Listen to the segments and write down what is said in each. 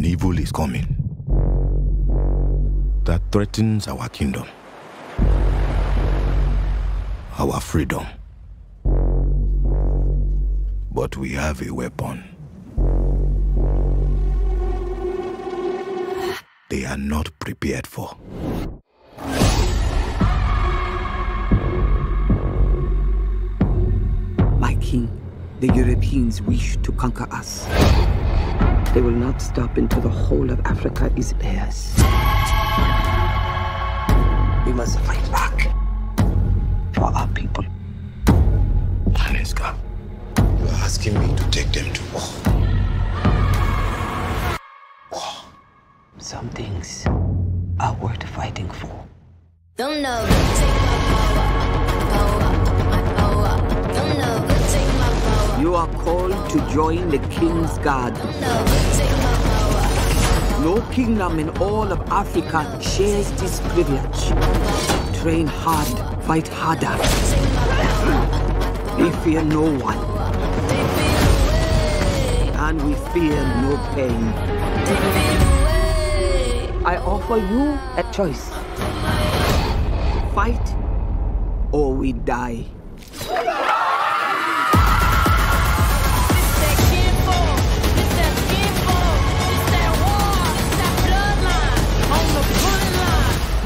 an evil is coming that threatens our kingdom, our freedom. But we have a weapon. They are not prepared for. My king, the Europeans wish to conquer us. They will not stop until the whole of Africa is theirs. We must fight back for our people. Maneska, you are asking me to take them to war. War. Some things are worth fighting for. Don't know. Take my power. Don't know. Take my power. You are called to join the King's Guard. Don't know. Take my power. No kingdom in all of Africa shares this privilege. Train hard, fight harder. We fear no one. And we fear no pain. I offer you a choice. Fight or we die.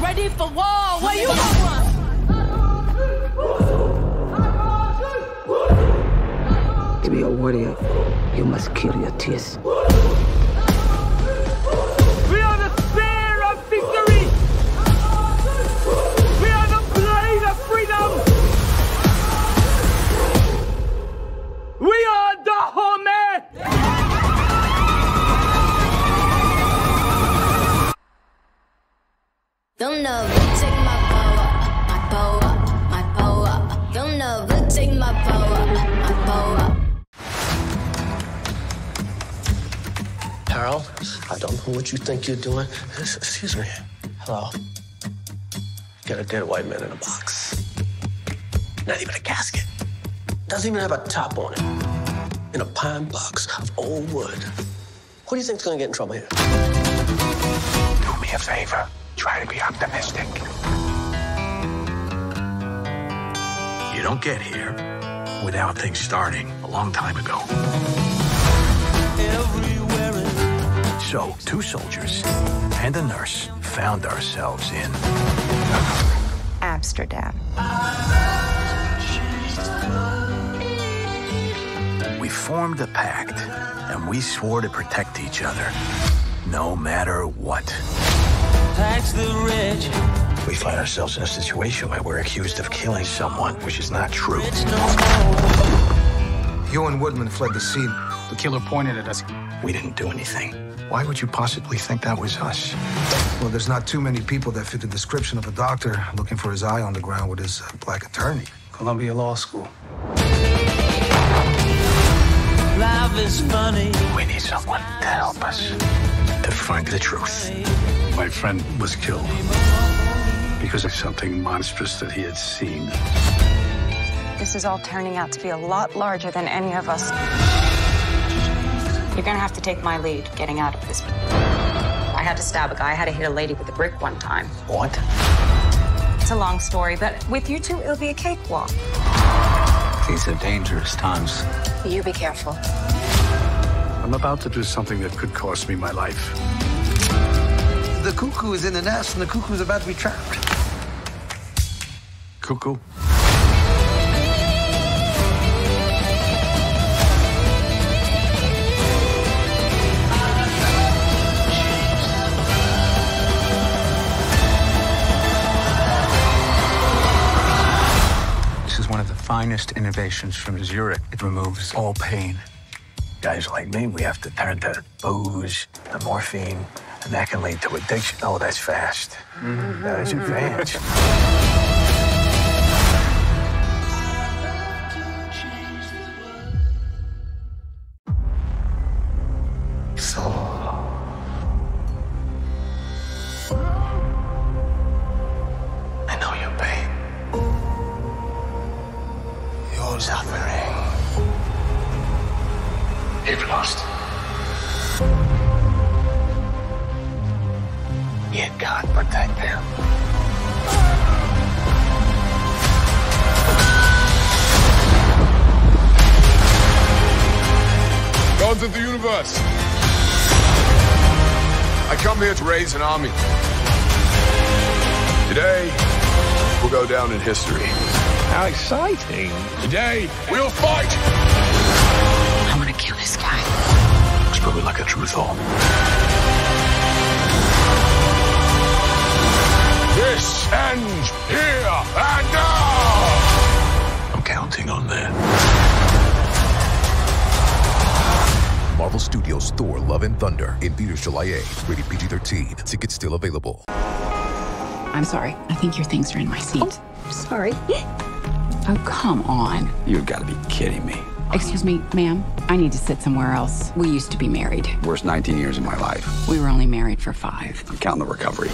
Ready for war, where you go? To be a warrior, you must kill your tears. We are the homie! Don't know, take my power, my power, my power. Don't know, take my power, my power. Harold, I don't know what you think you're doing. Excuse me. Hello. Got a dead white man in a box. Not even a casket. Doesn't even have a top on it. In a pine box of old wood. Who do you think's gonna get in trouble here? Do me a favor. Try to be optimistic. You don't get here without things starting a long time ago. So, two soldiers and a nurse found ourselves in Amsterdam. We formed a pact, and we swore to protect each other, no matter what. Tax the rich. We find ourselves in a situation where we're accused of killing someone, which is not true. You and Woodman fled the scene. The killer pointed at us. We didn't do anything. Why would you possibly think that was us? Well, there's not too many people that fit the description of a doctor looking for his eye on the ground with his black attorney. Columbia Law School. Life is funny. We need someone to help us to find the truth. My friend was killed because of something monstrous that he had seen. This is all turning out to be a lot larger than any of us. You're gonna have to take my lead getting out of this. I had to stab a guy. I had to hit a lady with a brick one time. What? It's a long story, but with you two, it'll be a cakewalk. These are dangerous times. You be careful. I'm about to do something that could cost me my life. The cuckoo is in the nest, and the cuckoo's about to be trapped. Cuckoo. Finest innovations from Zurich. It removes all pain. Guys like me, we have to turn to booze, the morphine, and that can lead to addiction. Oh, that's fast. That's advanced. Suffering. You've lost. May God protect them. Gods of the universe, I come here to raise an army. Today, we'll go down in history. How exciting. Today, we'll fight! I'm gonna kill this guy. Looks probably like a true Thor. This ends here and now! I'm counting on that. Marvel Studios' Thor: Love and Thunder in theaters July 8th. Rated PG-13. Tickets still available. I'm sorry. I think your things are in my seat. Oh, sorry. Oh, come on. You've got to be kidding me. Excuse me, ma'am. I need to sit somewhere else. We used to be married. Worst 19 years of my life. We were only married for 5. I'm counting the recovery.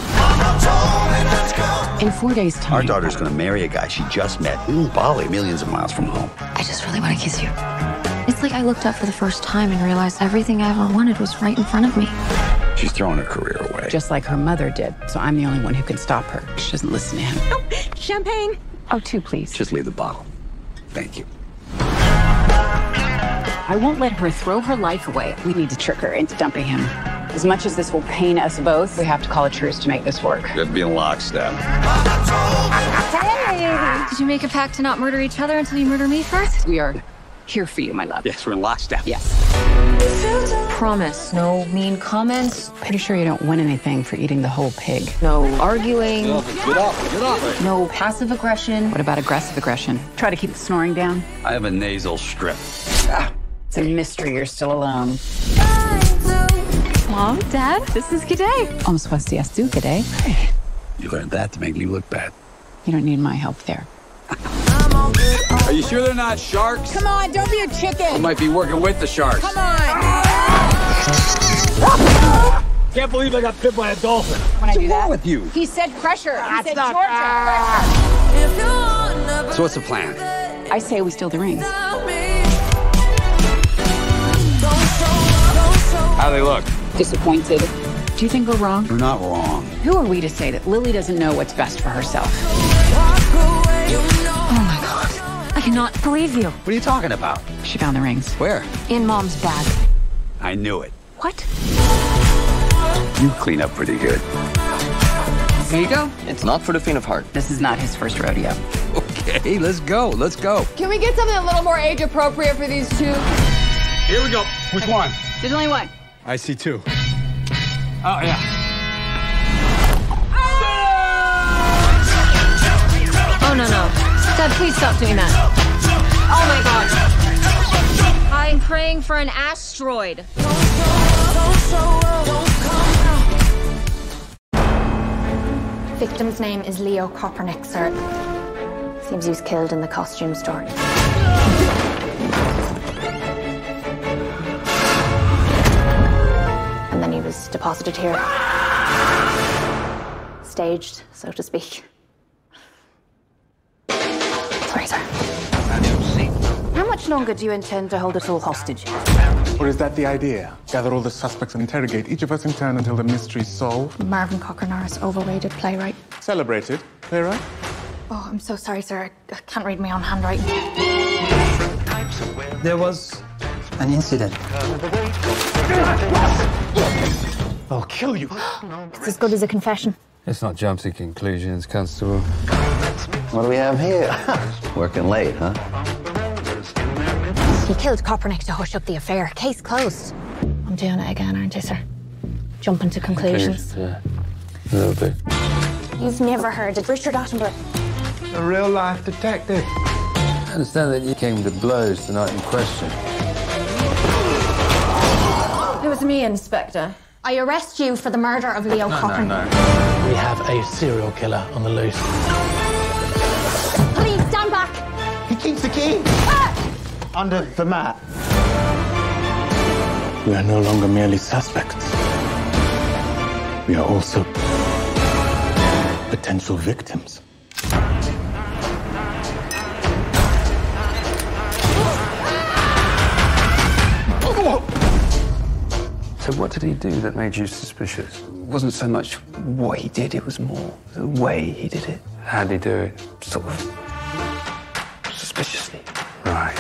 In 4 days' time... Our daughter's going to marry a guy she just met in Bali, millions of miles from home. I just really want to kiss you. It's like I looked up for the first time and realized everything I ever wanted was right in front of me. She's throwing her career away. Just like her mother did, so I'm the only one who can stop her. She doesn't listen to him. Oh, champagne! Oh, 2, please. Just leave the bottle. Thank you. I won't let her throw her life away. We need to trick her into dumping him. As much as this will pain us both, we have to call a truce to make this work. That'd be in lockstep. Hey! Did you make a pact to not murder each other until you murder me first? We are here for you, my love. Yes, we're in lockstep. Yes. Promise, no mean comments. Pretty sure you don't win anything for eating the whole pig. No arguing. Get off it. No passive aggression. What about aggressive aggression? Try to keep the snoring down. I have a nasal strip. Ah. It's a mystery you're still alone. Mom, Dad, this is G'day. I'm supposed to ask you G'day. Hey, you learned that to make me look bad. You don't need my help there. Are you sure they're not sharks? Come on, don't be a chicken. You might be working with the sharks. Come on. Can't believe I got bit by a dolphin. What's wrong with you? He said pressure. That's he said not... pressure. So what's the plan? I say we steal the rings. How do they look? Disappointed. Do you think we're wrong? We're not wrong. Who are we to say that Lily doesn't know what's best for herself? Oh my God. I cannot believe you. What are you talking about? She found the rings. Where? In Mom's bag. I knew it. What? You clean up pretty good. Here you go. It's not for the faint of heart. This is not his first rodeo. Okay, let's go. Let's go. Can we get something a little more age appropriate for these two? Here we go. Which one? There's only one. I see 2. Oh, yeah. Oh, no, no. Dad, please stop doing that. Oh, my God. I'm praying for an asteroid. Victim's name is Leo Copernicus, sir. Seems he was killed in the costume store. Deposited here. Staged, so to speak. Sorry, sir. How much longer do you intend to hold us all hostage? Or is that the idea? Gather all the suspects and interrogate each of us in turn until the mystery's solved? Marvin Cochran's overrated playwright. Celebrated playwright? Oh, I'm so sorry, sir. I can't read my own handwriting. There was an incident. I'll kill you. It's as good as a confession. It's not jump to conclusions, Constable. What do we have here? Working late, huh? He killed Copernicus to hush up the affair. Case closed. I'm doing it again, aren't I, sir? Jumping to conclusions. Yeah. A little bit. You've never heard of Richard Ottenburg. A real-life detective. I understand that you came to blows the night in question. It was me, Inspector. I arrest you for the murder of Leo Copernicus. No. We have a serial killer on the loose. Please, stand back! He keeps the key! Ah! Under the mat. We are no longer merely suspects. We are also potential victims. So what did he do that made you suspicious? It wasn't so much what he did, it was more the way he did it. How did he do it? Sort of suspiciously. Right.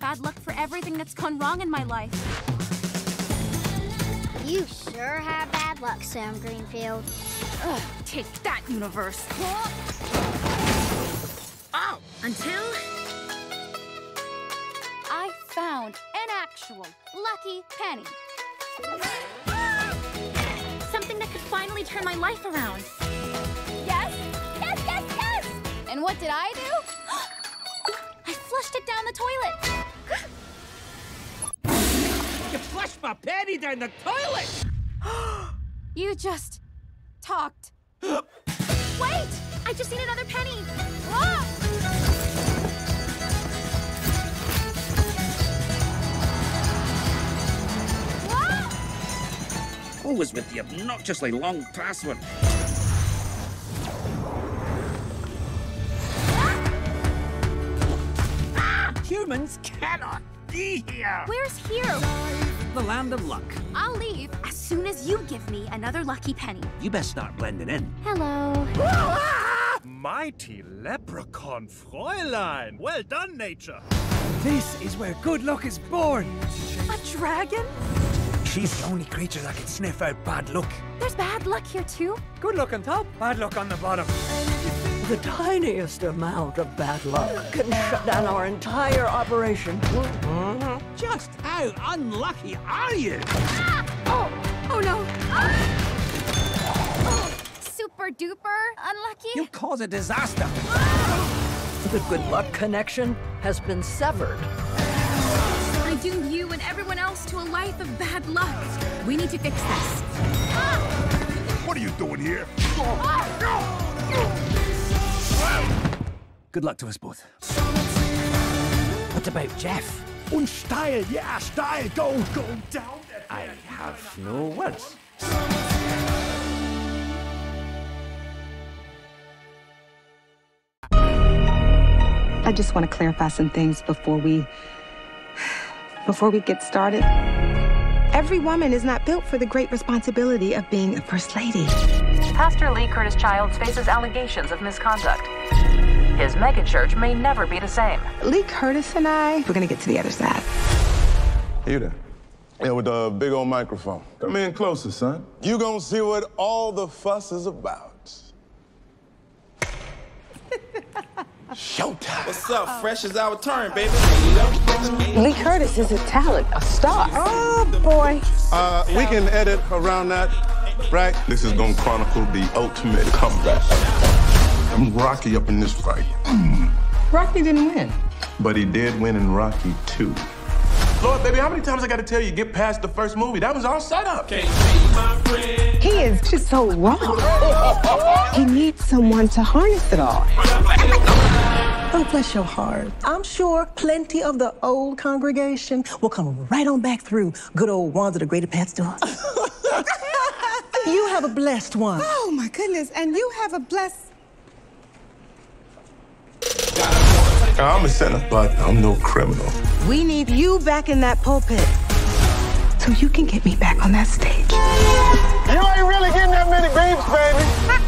Bad luck for everything that's gone wrong in my life. You sure have bad luck, Sam Greenfield. Ugh, take that, universe. Oh, until I found an actual lucky penny. Something that could finally turn my life around. Yes, yes, yes, yes! And what did I do? Flushed it down the toilet. You flushed my penny down the toilet! You just talked. Wait! I just need another penny! Whoa! Whoa! Who was with the obnoxiously long password? Humans cannot be here! Where's here? The land of luck. I'll leave as soon as you give me another lucky penny. You best start blending in. Hello. Mighty leprechaun Fräulein. Well done, nature. This is where good luck is born. A dragon? She's the only creature that can sniff out bad luck. There's bad luck here too? Good luck on top, bad luck on the bottom. The tiniest amount of bad luck can shut down our entire operation. Just how unlucky are you? Ah! Oh, oh no. Ah! Oh, super duper unlucky? You cause a disaster. Ah! The good luck connection has been severed. I doom you and everyone else to a life of bad luck. We need to fix this. Ah! What are you doing here? Ah! No! Good luck to us both. What about Jeff? Und steil, yeah, steil, go down. I have no words. I just want to clarify some things before we get started. Every woman is not built for the great responsibility of being a first lady. Pastor Lee Curtis Childs faces allegations of misconduct. His megachurch may never be the same. Lee Curtis and I, we're gonna get to the other side. You there. Yeah, with the big old microphone. Come in closer, son. You gonna see what all the fuss is about. Showtime. What's up? Fresh is our turn, baby. Lee Curtis is a talent, a star. Oh, boy. We can edit around that, right? This is gonna chronicle the ultimate comeback. I'm Rocky up in this fight. Rocky didn't win. But he did win in Rocky 2. Lord, baby, how many times I gotta tell you, get past the first movie? That was all set up. Can't be my friend. He is just so wrong. He needs someone to harness it all. Oh, bless your heart. I'm sure plenty of the old congregation will come right on back through good old Wanda the Greater Pastor. You have a blessed one. Oh, my goodness, and you have a blessed... I'm a sinner, but I'm no criminal. We need you back in that pulpit so you can get me back on that stage. You ain't really getting that many babes, baby.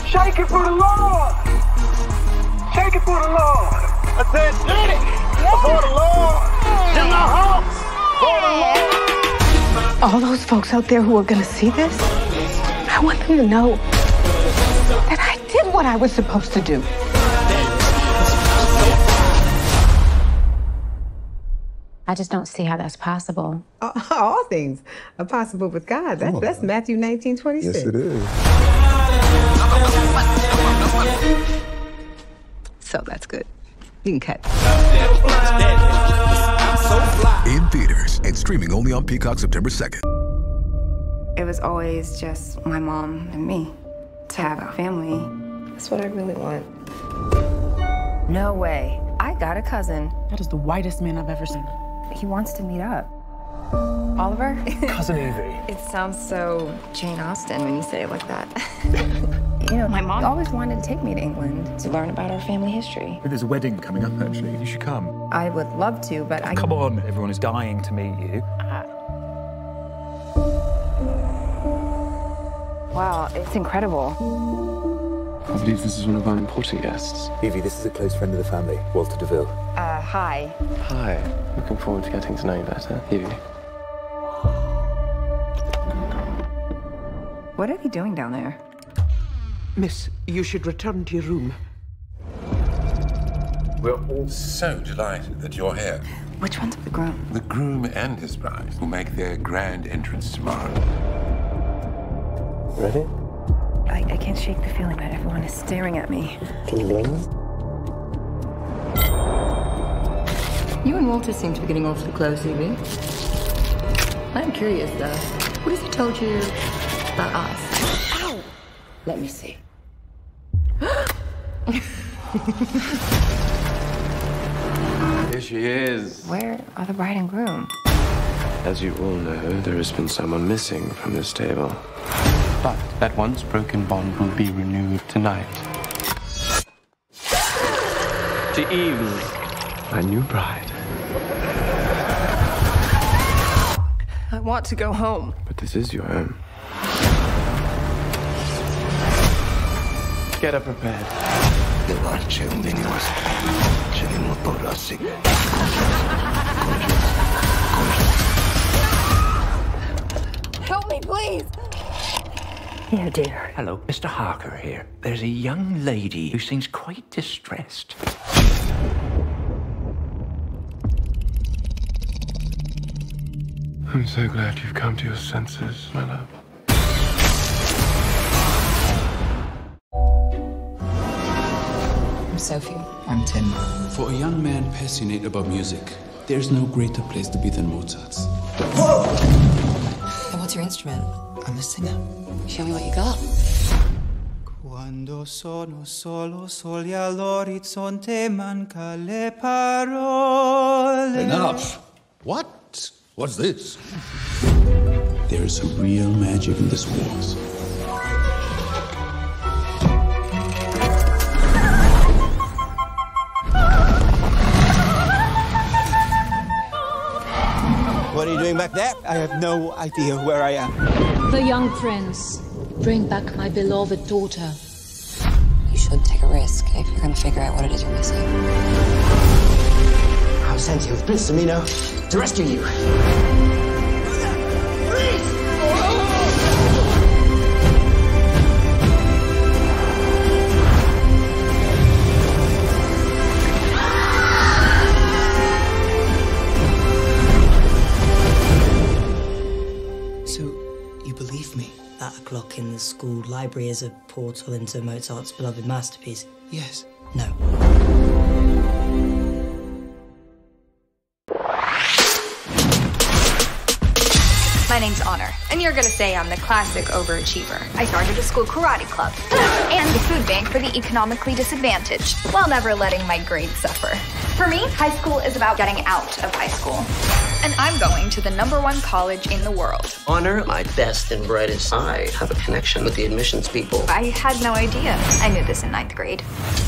Shake it for the Lord. Shake it for the Lord. I said, did it for the Lord. In my house for the Lord. All those folks out there who are going to see this, I want them to know that I did what I was supposed to do. I just don't see how that's possible. All things are possible with God. That's Matthew 19:26. Yes, it is. So that's good. You can cut. In theaters and streaming only on Peacock September 2nd. It was always just my mom and me to have a family. That's what I really want. No way. I got a cousin. That is the whitest man I've ever seen. He wants to meet up. Oliver? Cousin Evie. It sounds so Jane Austen when you say it like that. You know, my mom always wanted to take me to England to learn about our family history. There's a wedding coming up, actually. You should come. I would love to, but I... Come on. Everyone is dying to meet you. Wow, it's incredible. I believe this is one of our important guests. Evie, this is a close friend of the family, Walter Deville. Hi. Hi. Looking forward to getting to know you better, Evie. What are they doing down there? Miss, you should return to your room. We're all so delighted that you're here. Which one's the groom? The groom and his bride will make their grand entrance tomorrow. Ready? I can't shake the feeling that everyone is staring at me. You and Walter seem to be getting awfully close, Evie. I'm curious, though. What has he told you about us? Ow! Let me see. Here she is. Where are the bride and groom? As you all know, there has been someone missing from this table. But that once broken bond will be renewed tonight. To Evie, my new bride. I want to go home. But this is your home. Get her prepared. There are children in us. Children will put us sick. Help me, please. Yeah, dear. Hello, Mr. Harker here. There's a young lady who seems quite distressed. I'm so glad you've come to your senses, my love. I'm Sophie. I'm Tim. For a young man passionate about music, there's no greater place to be than Mozart's. Whoa! And what's your instrument? I'm a singer. Show me what you got. Quando sono solo soli all'orizzonte manca le parole. Enough! What? What's this? There is a real magic in this waltz. What are you doing back there? I have no idea where I am. The young prince, bring back my beloved daughter. You should take a risk if you're going to figure out what it is you're missing. I'll send you with Prince Amino to rescue you. In the school library is a portal into Mozart's beloved masterpiece. Yes. No. My name's Honor, and you're gonna say I'm the classic overachiever. I started a school karate club and the food bank for the economically disadvantaged while never letting my grades suffer. For me, high school is about getting out of high school. And I'm going to the #1 college in the world. Honor, my best and brightest. I have a connection with the admissions people. I had no idea. I knew this in 9th grade.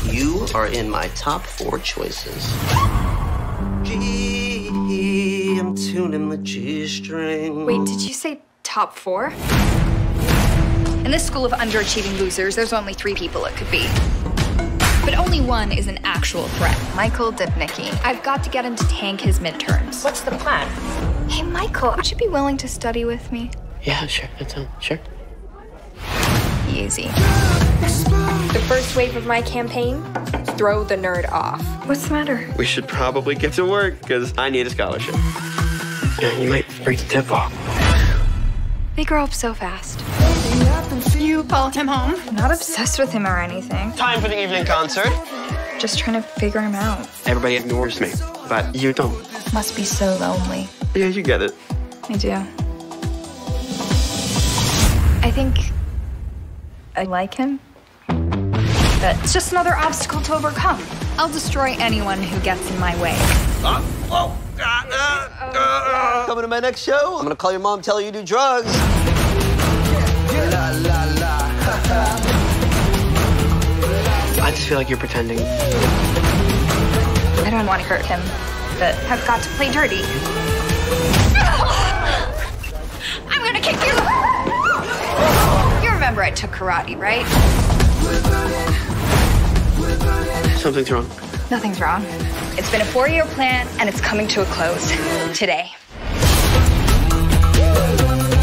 You are in my top 4 choices. G, I'm tuning the G string. Wait, did you say top 4? In this school of underachieving losers, there's only 3 people it could be. But only one is an actual threat. Michael Dipnicki. I've got to get him to tank his midterms. What's the plan? Hey, Michael, would you be willing to study with me? Yeah, sure. That's all. Sure. Easy. The first wave of my campaign, throw the nerd off. What's the matter? We should probably get to work, because I need a scholarship. Yeah, you might break the tip off. They grow up so fast. You call him home? I'm not obsessed with him or anything. Time for the evening concert. Just trying to figure him out. Everybody ignores me, but you don't. Must be so lonely. Yeah, you get it. I do. I think I like him. But it's just another obstacle to overcome. I'll destroy anyone who gets in my way. Oh, Coming to my next show, I'm gonna call your mom, tell her you do drugs. I just feel like you're pretending. I don't want to hurt him, but I've got to play dirty. No! I'm gonna kick you! You remember I took karate, right? Something's wrong. Nothing's wrong. It's been a 4-year plan, and it's coming to a close today.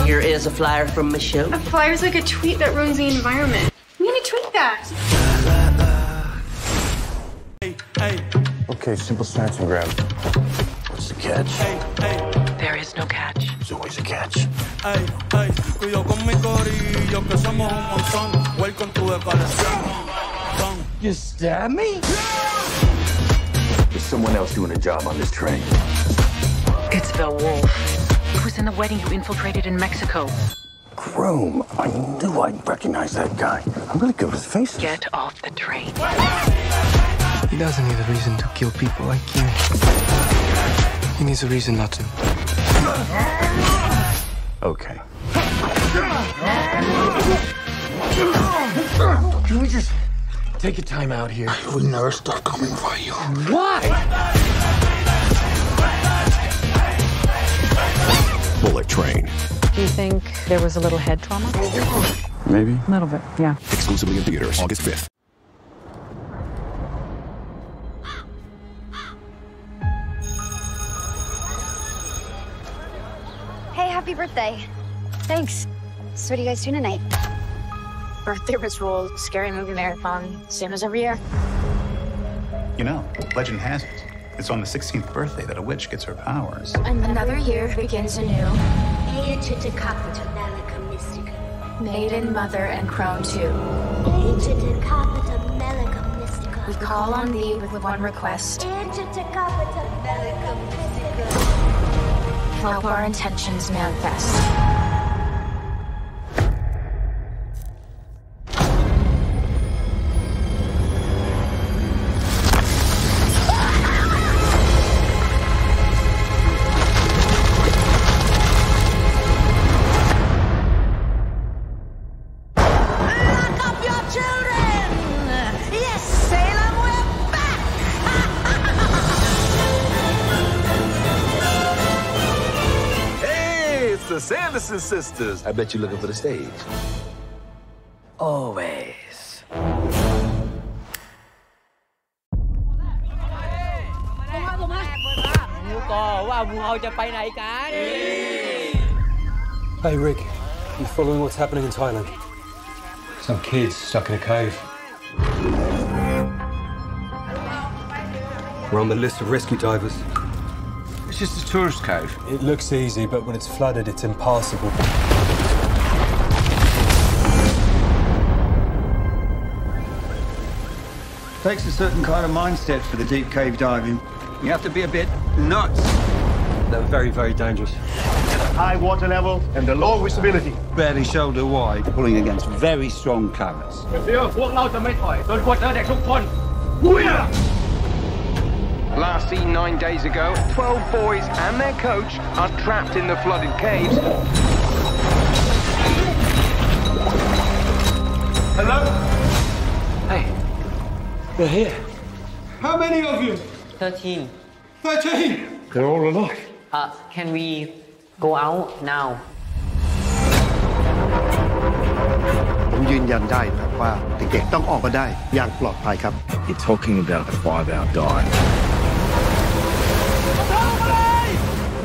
Here is a flyer from Michelle. A flyer's like a tweet that ruins the environment. We need to tweet that. Okay, simple snatch and grab. What's the catch? There is no catch. There's always a catch. You stab me? There's someone else doing a job on this train. It's the Wolf. Who's in the wedding you infiltrated in Mexico? Groom. I knew I'd recognize that guy. I'm really good with faces. Get off the train. He doesn't need a reason to kill people like you. He needs a reason not to. Okay. Can we just... take your time out here. I would never stop coming for you. Why? Bullet Train. Do you think there was a little head trauma? Maybe. A little bit, yeah. Exclusively in theaters, August 5th. Hey, happy birthday. Thanks. So what do you guys do tonight? Birthday ritual, scary movie marathon, same as every year. You know, legend has it. It's on the 16th birthday that a witch gets her powers. Another year begins anew. Maiden, mother, and crone too. We call on thee with one request. Help our intentions manifest. Sanderson sisters. I bet you're looking for the stage. Always. Hey, Rick. You following what's happening in Thailand? Some kids stuck in a cave. We're on the list of rescue divers. It's just a tourist cave. It looks easy, but when it's flooded, it's impassable. Takes a certain kind of mindset for the deep cave diving. You have to be a bit nuts. They're very, very dangerous. High water level and the low visibility. Barely shoulder wide, pulling against very strong currents. Last seen 9 days ago, 12 boys and their coach are trapped in the flooded caves. Hello? Hey, they're here. How many of you? 13. 13? They're all alive. Can we go out now? ผมยืนยันได้ครับว่าเด็กๆต้องออกมาได้อย่างปลอดภัยครับ. You're talking about a 5-hour dive.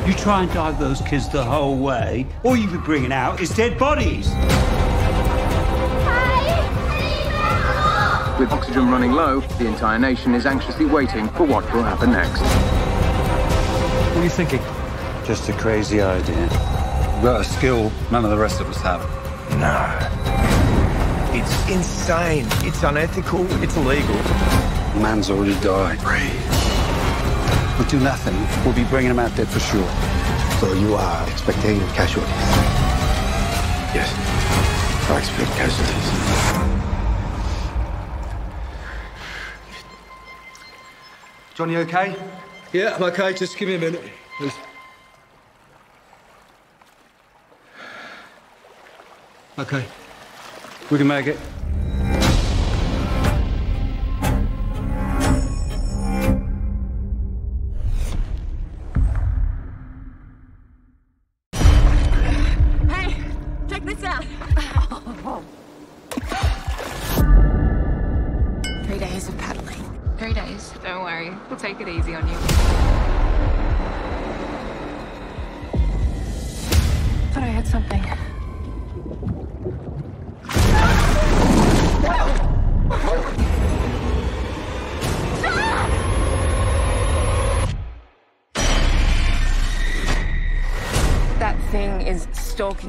You try and dive those kids the whole way, all you be bringing out is dead bodies. With oxygen running low, the entire nation is anxiously waiting for what will happen next. What are you thinking? Just a crazy idea. We've got a skill none of the rest of us have. No. It's insane. It's unethical. It's illegal. Man's already died. Breathe. We do nothing, we'll be bringing them out dead for sure. So you are expecting casualties? Yes, I expect casualties. Johnny, okay? Yeah, I'm okay. Just give me a minute, please. Okay. We can make it.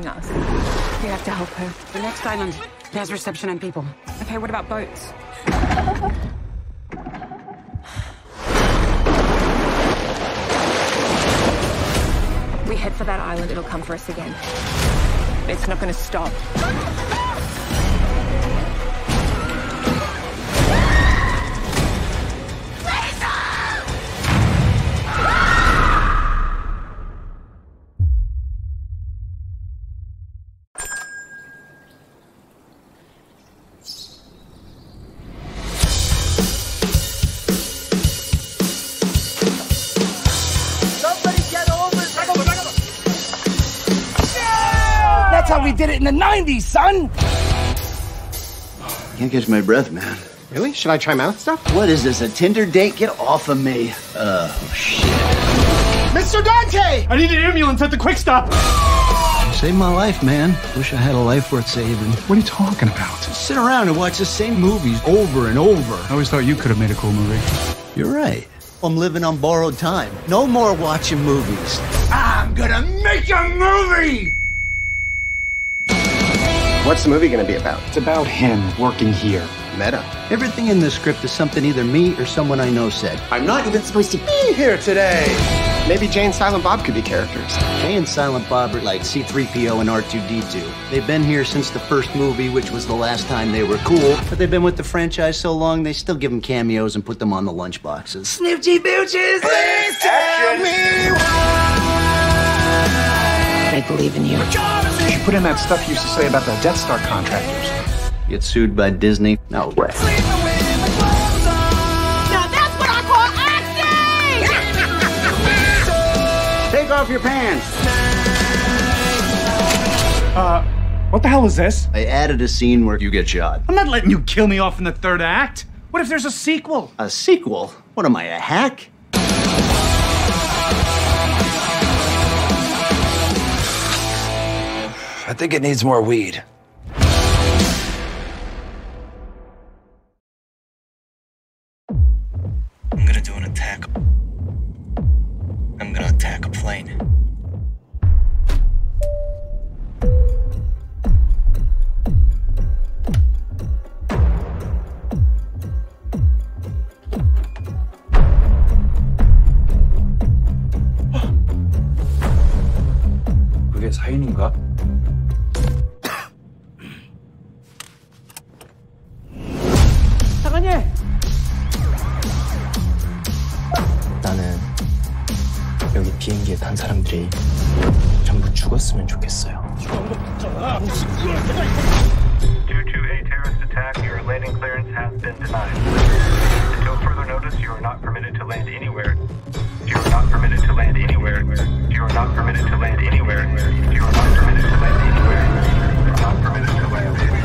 Us. We have to help her. The next island has reception and people. Okay, what about boats? We head for that island, it'll come for us again. It's not gonna stop. Did it in the 90s, son! Can't catch my breath, man. Really? Should I try mouth stuff? What is this, a Tinder date? Get off of me. Oh, shit. Mr. Dante! I need an ambulance at the quick stop! You saved my life, man. Wish I had a life worth saving. What are you talking about? Sit around and watch the same movies over and over. I always thought you could have made a cool movie. You're right. I'm living on borrowed time. No more watching movies. I'm gonna make a movie! What's the movie gonna be about? It's about him working here. Meta. Everything in this script is something either me or someone I know said. I'm not even supposed to be here today. Maybe Jay and Silent Bob could be characters. Jay and Silent Bob are like C-3PO and R2-D2. They've been here since the first movie, which was the last time they were cool. But they've been with the franchise so long, they still give them cameos and put them on the lunch boxes. Snoochie Booches, please tell me why. They believe in you. You should put in that stuff you used to say about the Death Star contractors. Get sued by Disney? No way. Now that's what I call acting! Take off your pants. What the hell is this? I added a scene where you get shot. I'm not letting you kill me off in the third act. What if there's a sequel? A sequel? What am I, a hack? I think it needs more weed. I'm gonna do an attack. I'm gonna attack a plane. 그게 사인인가? 나는 여기 비행기에 탄 사람들이 전부 죽었으면 좋겠어요. Due to a terrorist attack, your landing clearance has been denied. Until further notice, you are not permitted to land anywhere. You are not permitted to land anywhere. You are not permitted to land anywhere. You are not permitted to land anywhere. You are not permitted to land anywhere.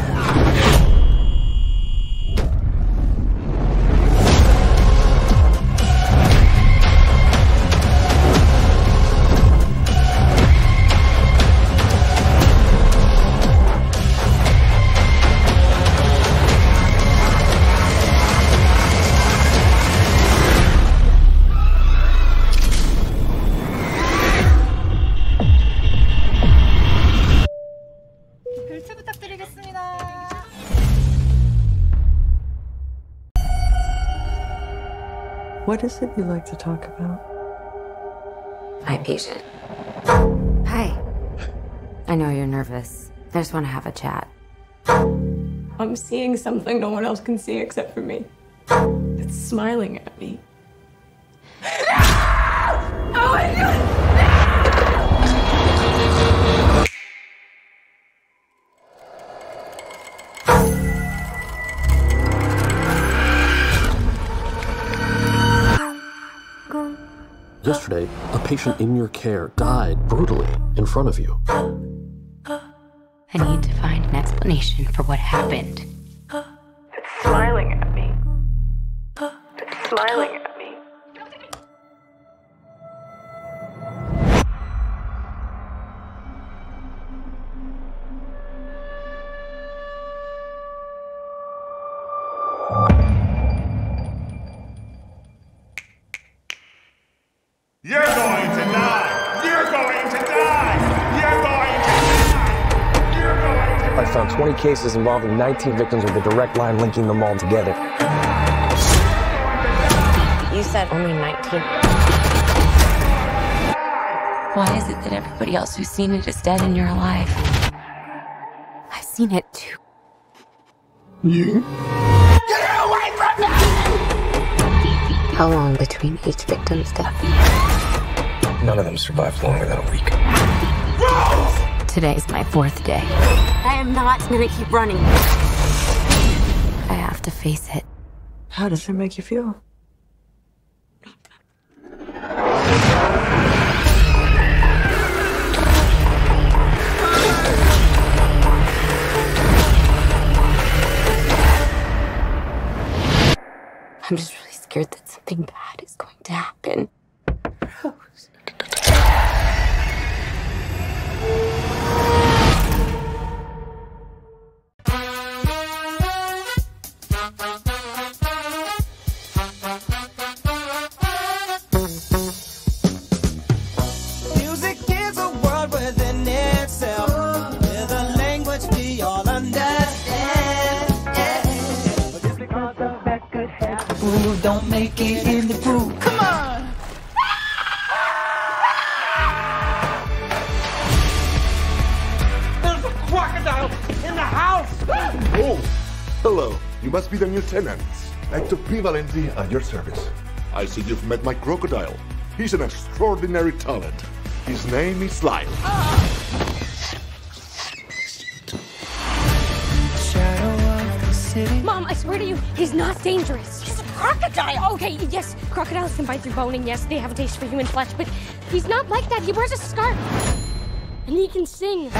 What is it you like to talk about? My patient. Hi. I know you're nervous. I just want to have a chat. I'm seeing something no one else can see except for me. It's smiling at me. Yesterday, a patient in your care died brutally in front of you. I need to find an explanation for what happened. It's smiling at me. It's smiling at me. You're going to die! You're going to die! You're going to die! You're going to die! I found 20 cases involving 19 victims with a direct line linking them all together. You said only 19. Why is it that everybody else who's seen it is dead and you're alive? I've seen it too. You? Get away from me! How long between each victim's death? None of them survived longer than a week. Rose! Today's my fourth day. I am not gonna keep running. I have to face it. How does it make you feel? I'm just really scared that something bad is going to happen. Rose. Don't make it in the pool. Come on! There's a crocodile in the house! Oh, hello. You must be the new tenants. Ectopi Valenti at your service. I see you've met my crocodile. He's an extraordinary talent. His name is Lyle. Mom, I swear to you, he's not dangerous. He's a crocodile! Okay, yes, crocodiles can bite through bone, and yes, they have a taste for human flesh, but he's not like that. He wears a scarf, and he can sing.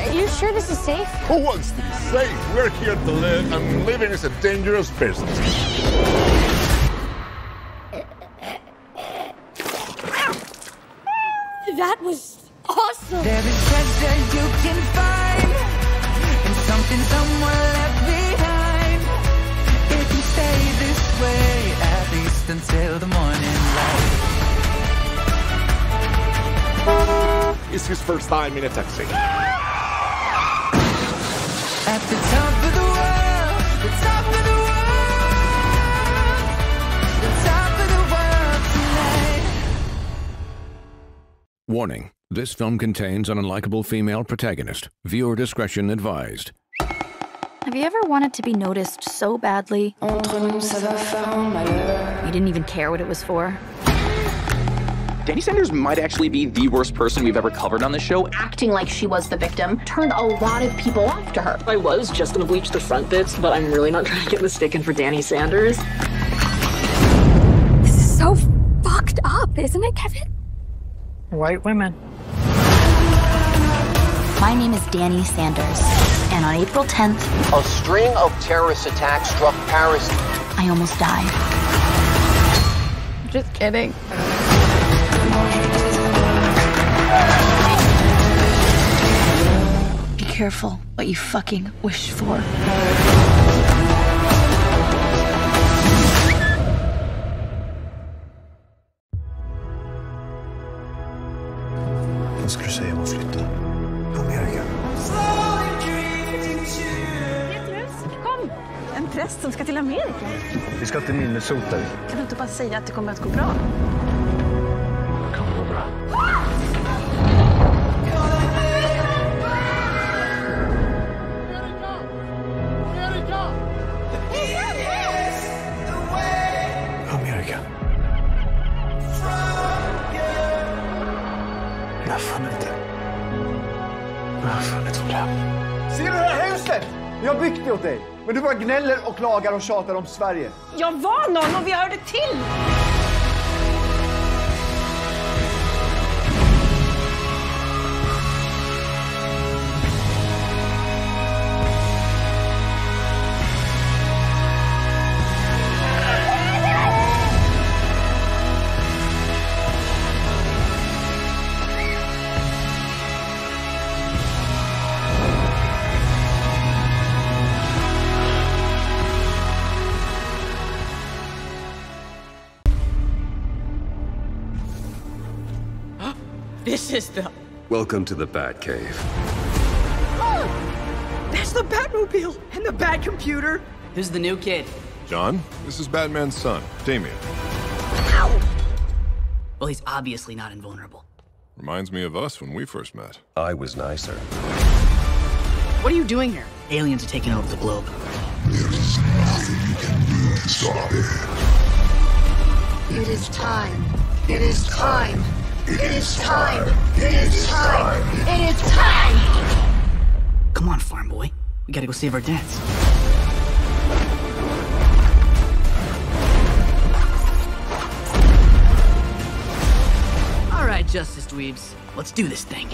Are you sure this is safe? Who wants to be safe? We're here to live, and living is a dangerous business. That was awesome! There is treasure you can find, and something someone left behind. It can stay this way, at least until the morning light. It's his first time in a taxi. At the top of the world, the top of the world, the top of the world tonight. Warning, this film contains an unlikable female protagonist. Viewer discretion advised. Have you ever wanted to be noticed so badly? You didn't even care what it was for? Danny Sanders might actually be the worst person we've ever covered on this show. Acting like she was the victim turned a lot of people off to her. I was just gonna bleach the front bits, but I'm really not trying to get mistaken for Danny Sanders. This is so fucked up, isn't it, Kevin? White women. My name is Danny Sanders, and on April 10th... A string of terrorist attacks struck Paris. I almost died. Just kidding. Be careful what you fucking wish for. Som ska till Amerika. Vi ska till Minnesota. Kan du inte bara säga att det kommer att gå bra? Det kommer gå bra. Vad fan, jag tog det här. Ser du det här huset? Jag byggde åt dig. Men du bara gnäller och klagar och tjatar om Sverige. Jag var någon och vi hörde till. Welcome to the Batcave. Oh, that's the Batmobile and the Batcomputer. Who's the new kid? John, this is Batman's son, Damian. Ow! Well, he's obviously not invulnerable. Reminds me of us when we first met. I was nicer. What are you doing here? Aliens are taking over the globe. There is nothing you can do to stop it. It is time. It is time. It is time! Come on, farm boy. We gotta go save our dads. All right, Justice Dweebs. Let's do this thing.